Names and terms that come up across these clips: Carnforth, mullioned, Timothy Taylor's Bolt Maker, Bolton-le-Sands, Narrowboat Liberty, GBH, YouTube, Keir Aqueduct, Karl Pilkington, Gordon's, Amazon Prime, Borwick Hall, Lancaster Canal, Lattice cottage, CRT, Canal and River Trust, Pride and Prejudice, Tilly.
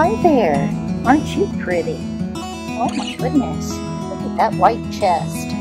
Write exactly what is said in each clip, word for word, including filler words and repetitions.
Hi there. Aren't you pretty? Oh my goodness. Look at that white chest.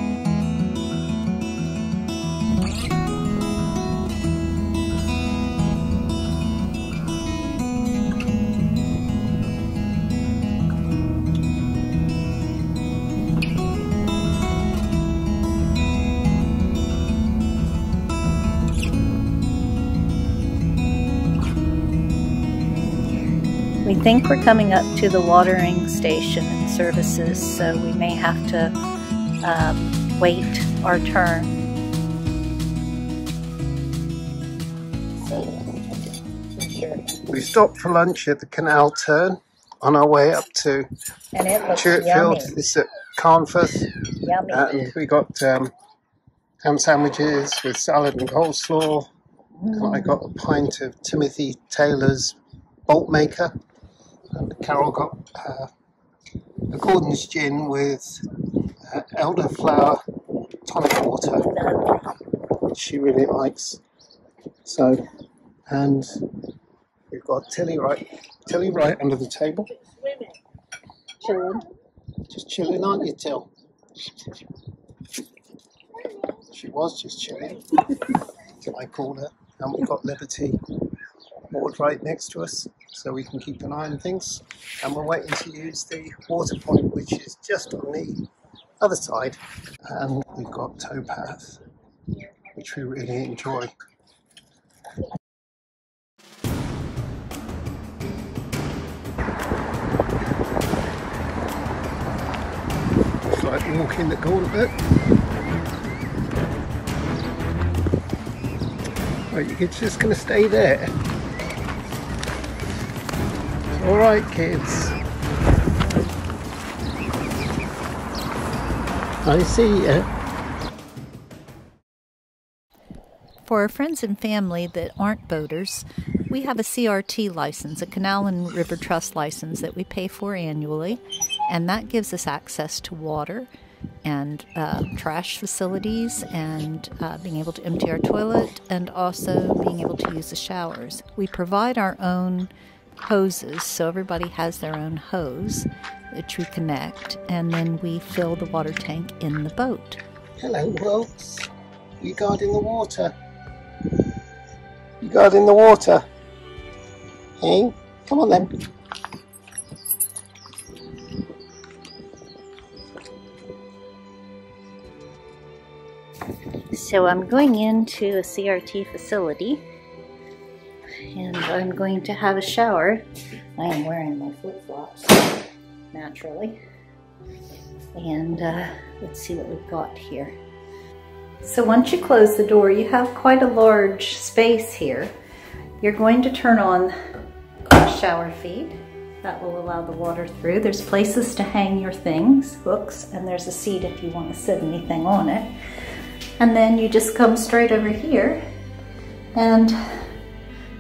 We think we're coming up to the watering station and services, so we may have to um, wait our turn. We stopped for lunch at the Canal Turn on our way up to and it Churchfield. This is at Carnforth. Yummy. And we got um, ham sandwiches with salad and coleslaw. Mm. And I got a pint of Timothy Taylor's Bolt Maker. And Carol got uh, a Gordon's gin with uh, elderflower tonic water. She really likes. So, and we've got Tilly right, Tilly right under the table. Chilling, just chilling, aren't you, Till? She was just chilling. I called her, and we've got Liberty board right next to us, so we can keep an eye on things, and we're waiting to use the water point, which is just on the other side. And we've got towpath, which we really enjoy. It's like walking the corner bit. Right, you're just going to stay there. All right, kids. I see you. For our friends and family that aren't boaters, we have a C R T license, a Canal and River Trust license that we pay for annually, and that gives us access to water and uh, trash facilities and uh, being able to empty our toilet and also being able to use the showers. We provide our own hoses, so everybody has their own hose which we connect, and then we fill the water tank in the boat. Hello Wilkes, you guarding the water? You guarding the water? Hey, come on then. So I'm going into a C R T facility, and I'm going to have a shower. I am wearing my flip-flops, naturally. And uh, let's see what we've got here. So once you close the door, you have quite a large space here. You're going to turn on a shower feed. That will allow the water through. There's places to hang your things, hooks, and there's a seat if you want to sit anything on it. And then you just come straight over here and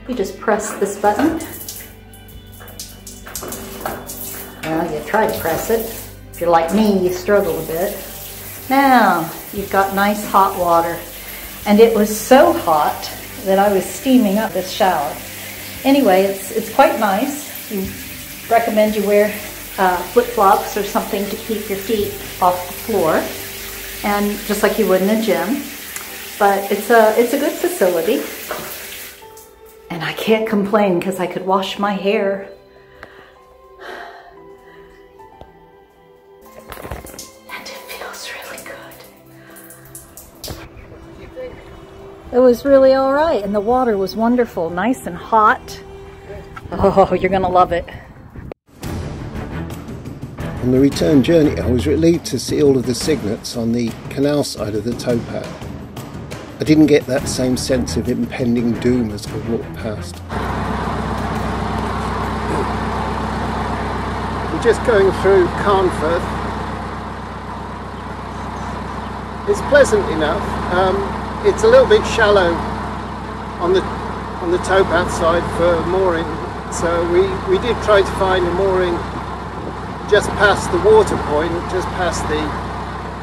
you just press this button. Well, you try to press it. If you're like me, you struggle a bit. Now, you've got nice hot water. And it was so hot that I was steaming up this shower. Anyway, it's, it's quite nice. You recommend you wear uh, flip-flops or something to keep your feet off the floor, and just like you would in a gym. But it's a, it's a good facility. And I can't complain because I could wash my hair. And it feels really good. It was really all right, and the water was wonderful, nice and hot. Oh, you're gonna love it. On the return journey, I was relieved to see all of the cygnets on the canal side of the towpath. I didn't get that same sense of impending doom as I walked past. We're just going through Carnforth. It's pleasant enough. Um, it's a little bit shallow on the on the towpath side for mooring, so we, we did try to find a mooring just past the water point, just past the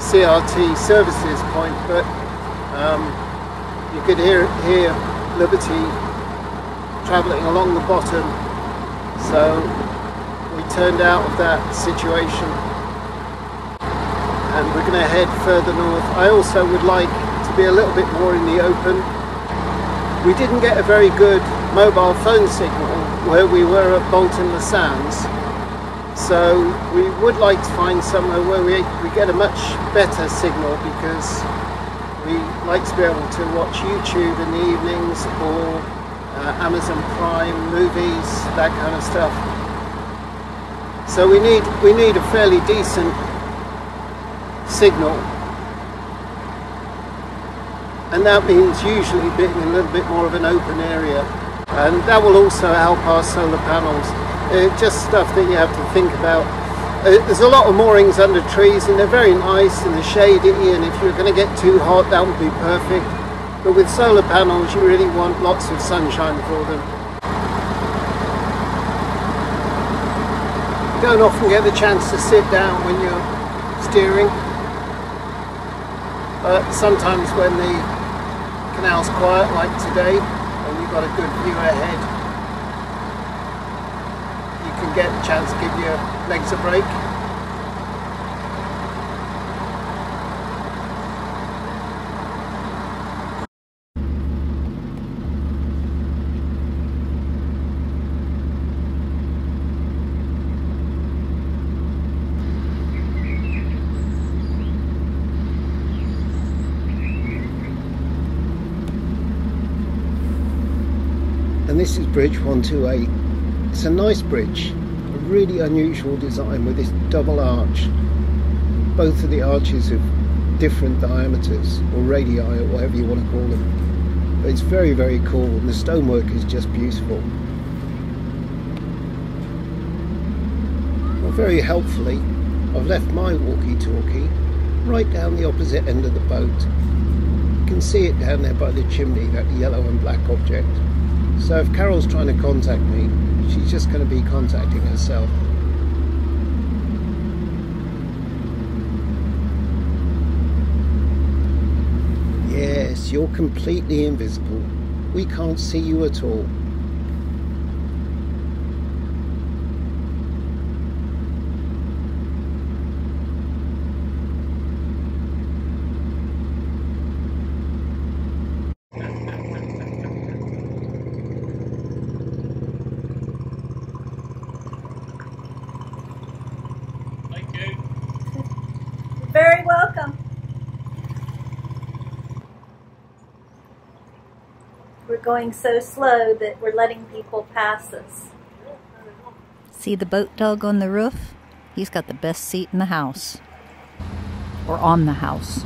C R T services point, but Um, you could hear, hear Liberty travelling along the bottom, so we turned out of that situation, and we're going to head further north. I also would like to be a little bit more in the open. We didn't get a very good mobile phone signal where we were at Bolton-le-Sands, so we would like to find somewhere where we, we get a much better signal, because we like to be able to watch YouTube in the evenings, or uh, Amazon Prime movies, that kind of stuff. So we need we need a fairly decent signal, and that means usually being a little bit more of an open area, and that will also help our solar panels. It's just stuff that you have to think about. There's a lot of moorings under trees, and they're very nice and they're shady, and if you're going to get too hot, that would be perfect, but with solar panels you really want lots of sunshine for them. You don't often get the chance to sit down when you're steering, but sometimes when the canal's quiet like today and you've got a good view ahead, you can get a chance to give your legs a break. And this is bridge one two eight. It's a nice bridge, a really unusual design with this double arch. Both of the arches of different diameters, or radii, or whatever you want to call them. But it's very, very cool, and the stonework is just beautiful. Well, very helpfully, I've left my walkie-talkie right down the opposite end of the boat. You can see it down there by the chimney, that yellow and black object. So if Carol's trying to contact me, she's just going to be contacting herself. Yes, you're completely invisible. We can't see you at all. Very welcome. We're going so slow that we're letting people pass us. See the boat dog on the roof? He's got the best seat in the house. Or on the house.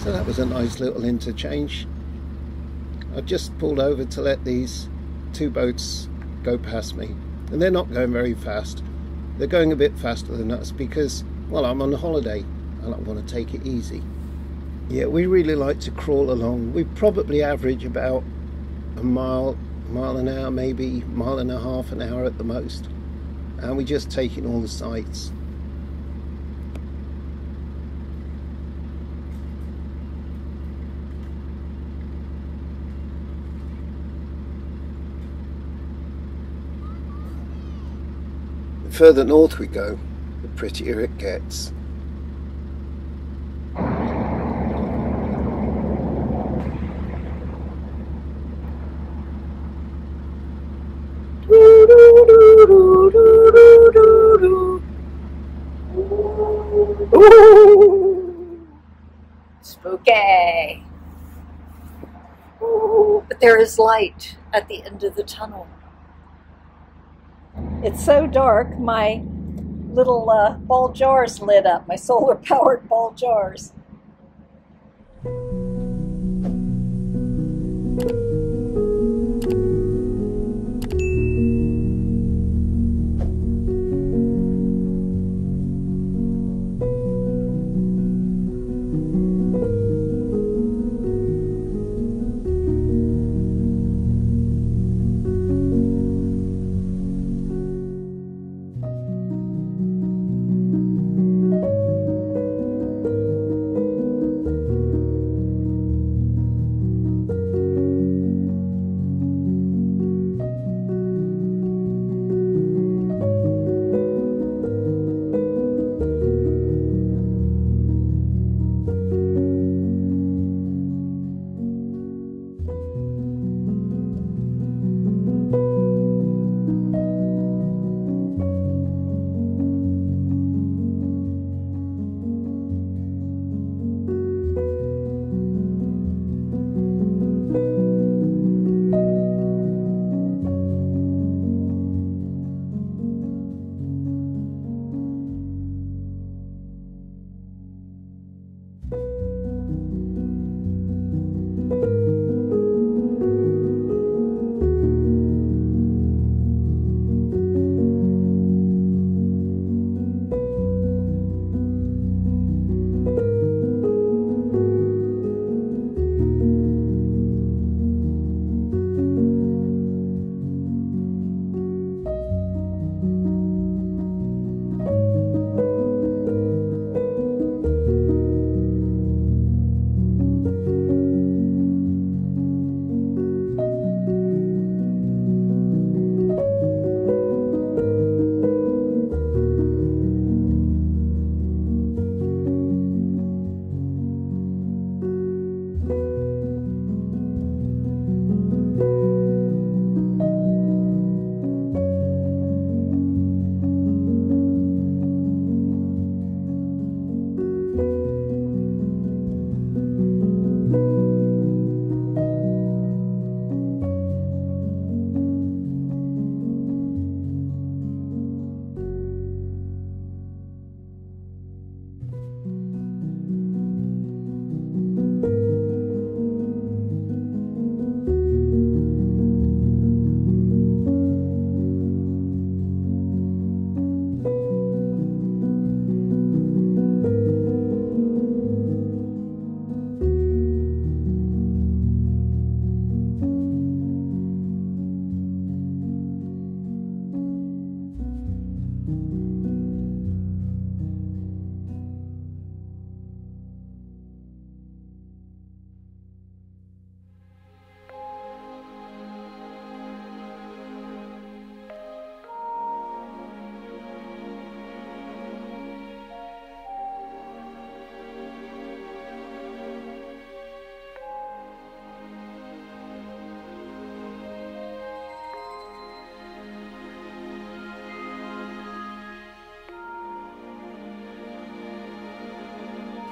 So that was a nice little interchange. I just pulled over to let these two boats go past me, and they're not going very fast. They're going a bit faster than us because, well, I'm on holiday and I want to take it easy. Yeah, we really like to crawl along. We probably average about a mile, mile an hour, maybe mile and a half an hour at the most, and we just take in all the sights. The further north we go, the prettier it gets. Spooky! But there is light at the end of the tunnel. It's so dark, my little uh, ball jars lit up, my solar-powered ball jars.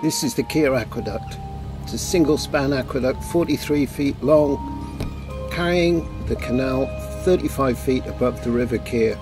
This is the Keir Aqueduct. It's a single span aqueduct, forty-three feet long, carrying the canal thirty-five feet above the River Keir.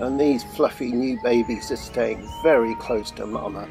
And these fluffy new babies are staying very close to mama.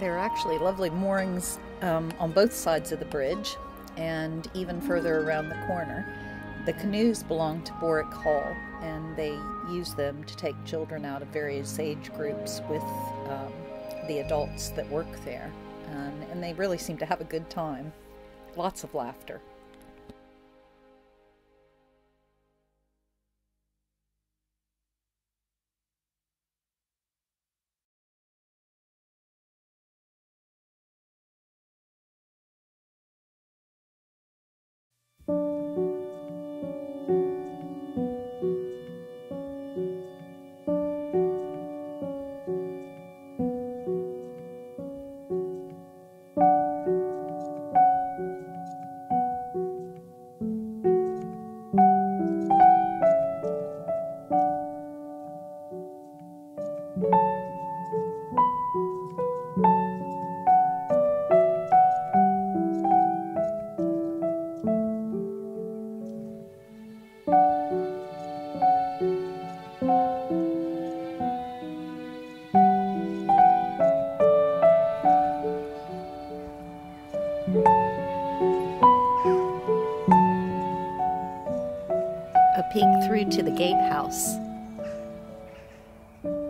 There are actually lovely moorings um, on both sides of the bridge and even further around the corner. The canoes belong to Borwick Hall, and they use them to take children out of various age groups with um, the adults that work there. Um, and they really seem to have a good time. Lots of laughter. To the gatehouse.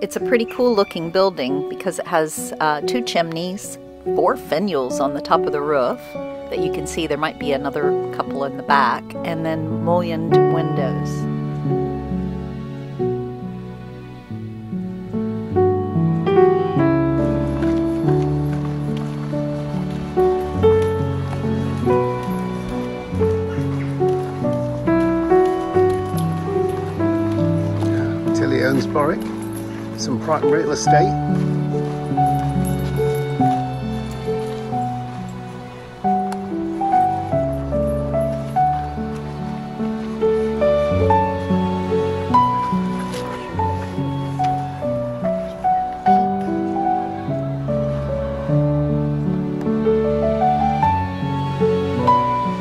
It's a pretty cool looking building because it has uh, two chimneys, four finials on the top of the roof that you can see. There might be another couple in the back, and then mullioned windows. Borwick, some private real estate.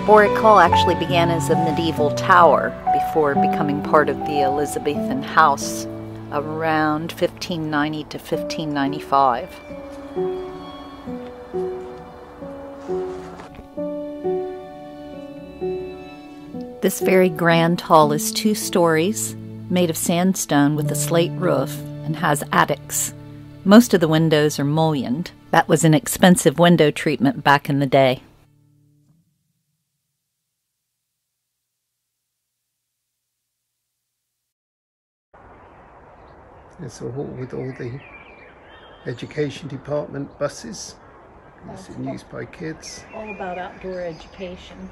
Borwick Hall actually began as a medieval tower before becoming part of the Elizabethan house around fifteen ninety to fifteen ninety-five. This very grand hall is two stories, made of sandstone with a slate roof, and has attics. Most of the windows are mullioned. That was an expensive window treatment back in the day. It's a hall with all the education department buses. It's used by kids. All about outdoor education.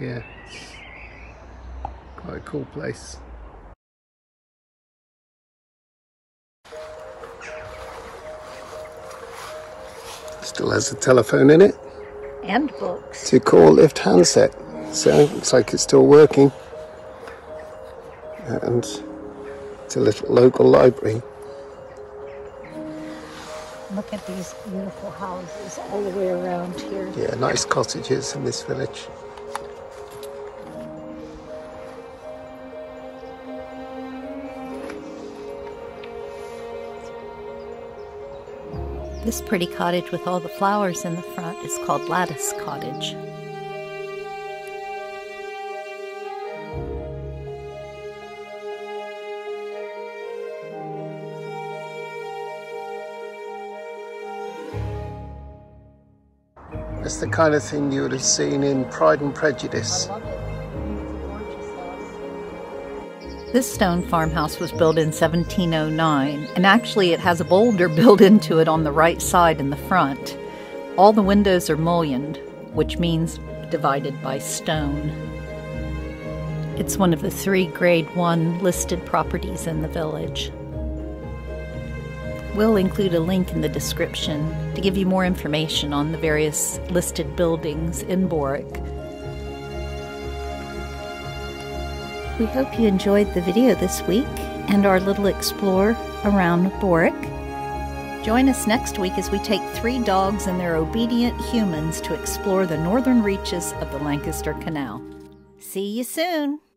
Yeah, it's quite a cool place. Still has a telephone in it. And books. To call lift handset. So it looks like it's still working. And it's a little local library. Look at these beautiful houses all the way around here. Yeah, nice cottages in this village. This pretty cottage with all the flowers in the front is called Lattice Cottage. That's the kind of thing you would have seen in Pride and Prejudice. I love it. It's a gorgeous house. This stone farmhouse was built in seventeen oh nine, and actually it has a boulder built into it on the right side in the front. All the windows are mullioned, which means divided by stone. It's one of the three Grade one listed properties in the village. We'll include a link in the description to give you more information on the various listed buildings in Borwick. We hope you enjoyed the video this week and our little explore around Borwick. Join us next week as we take three dogs and their obedient humans to explore the northern reaches of the Lancaster Canal. See you soon!